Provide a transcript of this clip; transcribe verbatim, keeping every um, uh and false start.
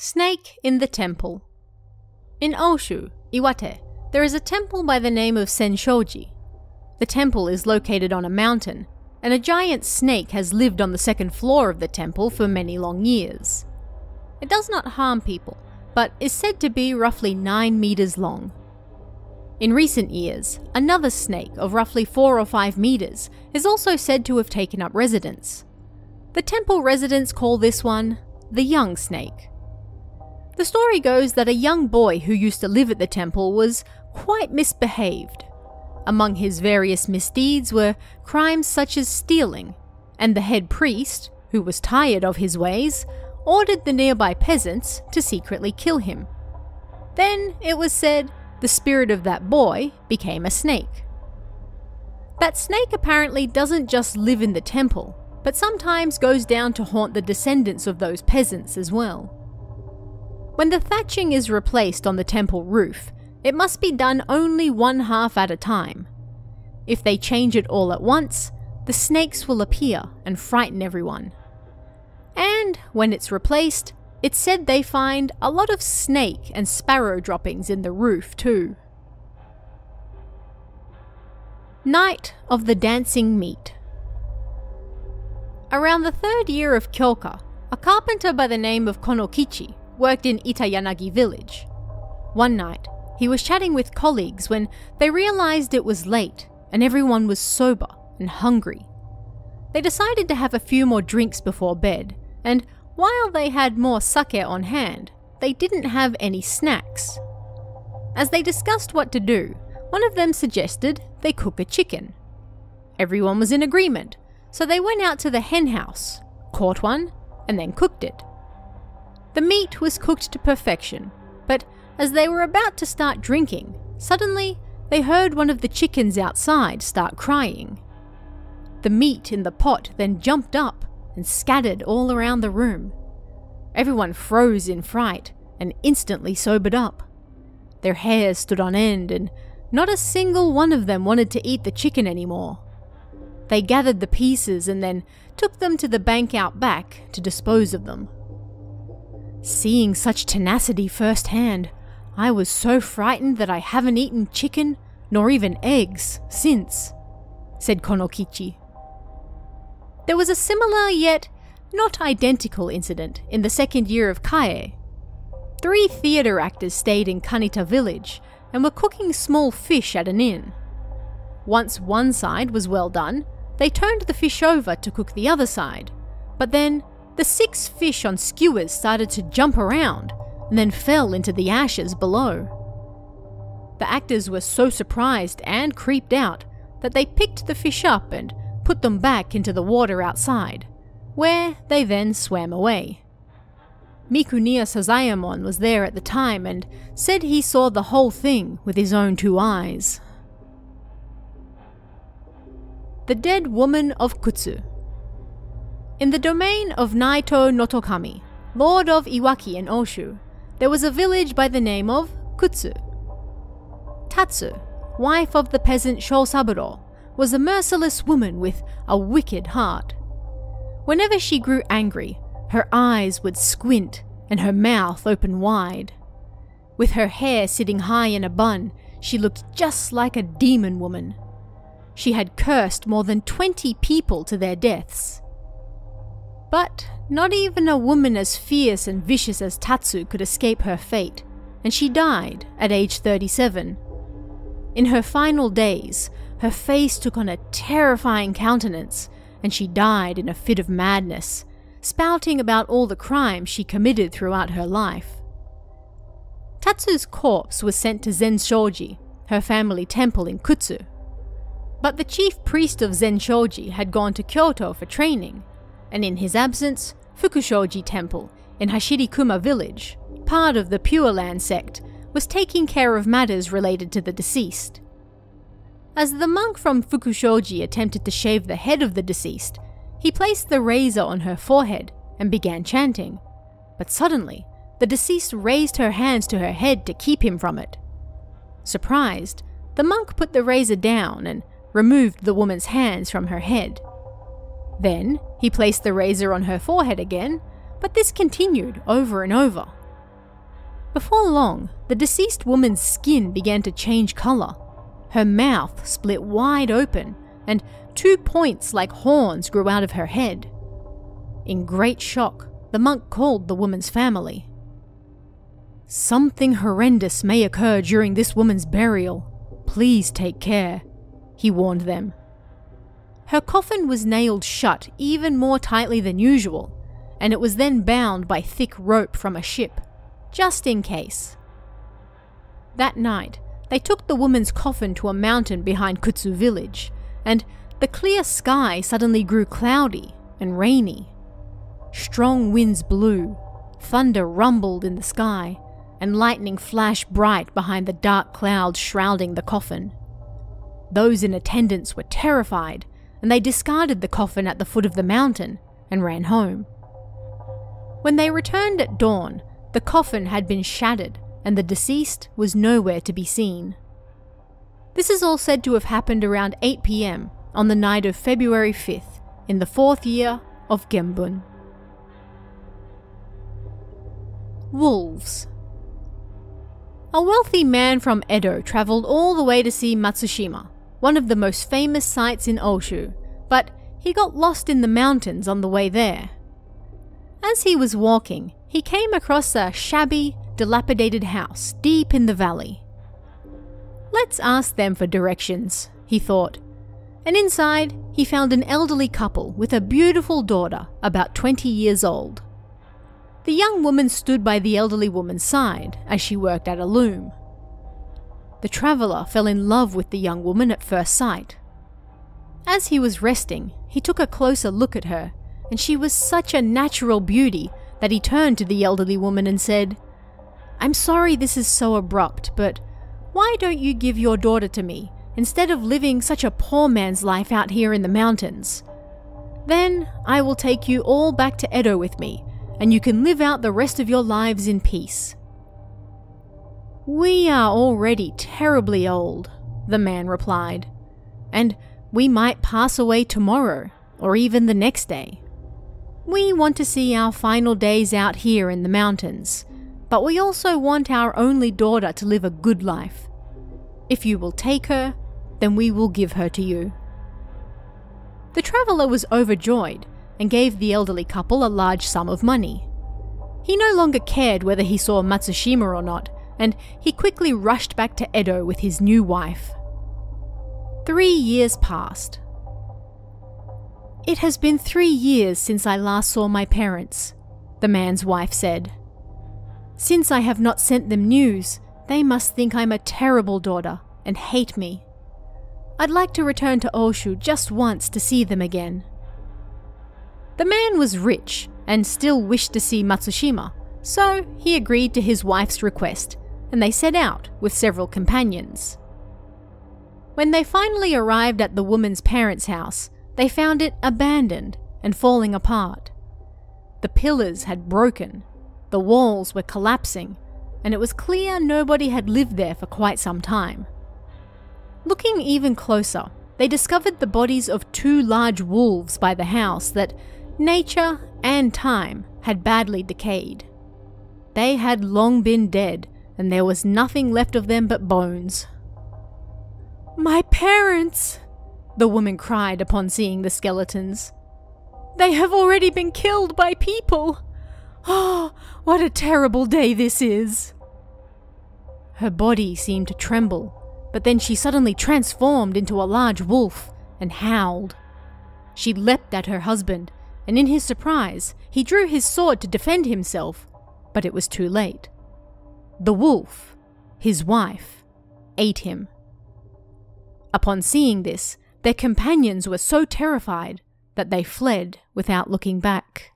Snake in the Temple. In Oshu, Iwate, there is a temple by the name of Senshoji. The temple is located on a mountain, and a giant snake has lived on the second floor of the temple for many long years. It does not harm people, but is said to be roughly nine meters long. In recent years, another snake of roughly four or five meters is also said to have taken up residence. The temple residents call this one the young snake. The story goes that a young boy who used to live at the temple was quite misbehaved. Among his various misdeeds were crimes such as stealing, and the head priest, who was tired of his ways, ordered the nearby peasants to secretly kill him. Then, it was said, the spirit of that boy became a snake. That snake apparently doesn't just live in the temple, but sometimes goes down to haunt the descendants of those peasants as well. When the thatching is replaced on the temple roof, it must be done only one half at a time. If they change it all at once, the snakes will appear and frighten everyone. And when it's replaced, it's said they find a lot of snake and sparrow droppings in the roof too. Night of the Dancing Meat. Around the third year of Kyoka, a carpenter by the name of Konokichi worked in Itayanagi village. One night, he was chatting with colleagues when they realized it was late and everyone was sober and hungry. They decided to have a few more drinks before bed, and while they had more sake on hand, they didn't have any snacks. As they discussed what to do, one of them suggested they cook a chicken. Everyone was in agreement, so they went out to the hen house, caught one, and then cooked it. The meat was cooked to perfection, but as they were about to start drinking, suddenly they heard one of the chickens outside start crying. The meat in the pot then jumped up and scattered all around the room. Everyone froze in fright and instantly sobered up. Their hair stood on end and not a single one of them wanted to eat the chicken anymore. They gathered the pieces and then took them to the bank out back to dispose of them. Seeing such tenacity firsthand, I was so frightened that I haven't eaten chicken nor even eggs since, said Konokichi. There was a similar yet not identical incident in the second year of Kae. Three theatre actors stayed in Kanita village and were cooking small fish at an inn. Once one side was well done, they turned the fish over to cook the other side, but then the six fish on skewers started to jump around and then fell into the ashes below. The actors were so surprised and creeped out that they picked the fish up and put them back into the water outside, where they then swam away. Mikuniya Sazayamon was there at the time and said he saw the whole thing with his own two eyes. The Dead Woman of Kutsu. In the domain of Naito Notokami, lord of Iwaki and Oshu, there was a village by the name of Kutsu. Tatsu, wife of the peasant Shosaburo, was a merciless woman with a wicked heart. Whenever she grew angry, her eyes would squint and her mouth open wide. With her hair sitting high in a bun, she looked just like a demon woman. She had cursed more than twenty people to their deaths. But not even a woman as fierce and vicious as Tatsu could escape her fate, and she died at age thirty-seven. In her final days, her face took on a terrifying countenance, and she died in a fit of madness, spouting about all the crimes she committed throughout her life. Tatsu's corpse was sent to Senshoji, her family temple in Kutsu. But the chief priest of Senshoji had gone to Kyoto for training, and in his absence, Fukushouji temple in Hashirikuma village, part of the Pure Land sect, was taking care of matters related to the deceased. As the monk from Fukushouji attempted to shave the head of the deceased, he placed the razor on her forehead and began chanting, but suddenly the deceased raised her hands to her head to keep him from it. Surprised, the monk put the razor down and removed the woman's hands from her head. Then he placed the razor on her forehead again, but this continued over and over Before long, the deceased woman's skin began to change colour. Her mouth split wide open, and two points like horns grew out of her head. In great shock, the monk called the woman's family. "Something horrendous may occur during this woman's burial. Please take care," he warned them. Her coffin was nailed shut even more tightly than usual, and it was then bound by thick rope from a ship, just in case. That night, they took the woman's coffin to a mountain behind Kutsu village, and the clear sky suddenly grew cloudy and rainy. Strong winds blew, thunder rumbled in the sky, and lightning flashed bright behind the dark clouds shrouding the coffin. Those in attendance were terrified, and they discarded the coffin at the foot of the mountain and ran home. When they returned at dawn, the coffin had been shattered, and the deceased was nowhere to be seen. This is all said to have happened around eight p m on the night of February fifth in the fourth year of Genbun. Wolves. A wealthy man from Edo travelled all the way to see Matsushima, one of the most famous sites in Oshu, but he got lost in the mountains on the way there. As he was walking, he came across a shabby, dilapidated house deep in the valley. "Let's ask them for directions," he thought, and inside he found an elderly couple with a beautiful daughter about twenty years old. The young woman stood by the elderly woman's side as she worked at a loom. The traveller fell in love with the young woman at first sight. As he was resting, he took a closer look at her, and she was such a natural beauty that he turned to the elderly woman and said, "I'm sorry this is so abrupt, but why don't you give your daughter to me instead of living such a poor man's life out here in the mountains? Then I will take you all back to Edo with me, and you can live out the rest of your lives in peace." "We are already terribly old," the man replied, "and we might pass away tomorrow or even the next day. We want to see our final days out here in the mountains, but we also want our only daughter to live a good life. If you will take her, then we will give her to you." The traveller was overjoyed and gave the elderly couple a large sum of money. He no longer cared whether he saw Matsushima or not, and he quickly rushed back to Edo with his new wife. Three years passed. "It has been three years since I last saw my parents," the man's wife said. "Since I have not sent them news, they must think I'm a terrible daughter and hate me. I'd like to return to Oshu just once to see them again." The man was rich and still wished to see Matsushima, so he agreed to his wife's request, and they set out with several companions. When they finally arrived at the woman's parents' house, they found it abandoned and falling apart. The pillars had broken, the walls were collapsing, and it was clear nobody had lived there for quite some time. Looking even closer, they discovered the bodies of two large wolves by the house that nature and time had badly decayed. They had long been dead, and there was nothing left of them but bones. "My parents!" the woman cried upon seeing the skeletons. "They have already been killed by people! Oh, what a terrible day this is!" Her body seemed to tremble, but then she suddenly transformed into a large wolf and howled. She leapt at her husband, and in his surprise, he drew his sword to defend himself. But it was too late. The wolf, his wife, ate him. Upon seeing this, their companions were so terrified that they fled without looking back.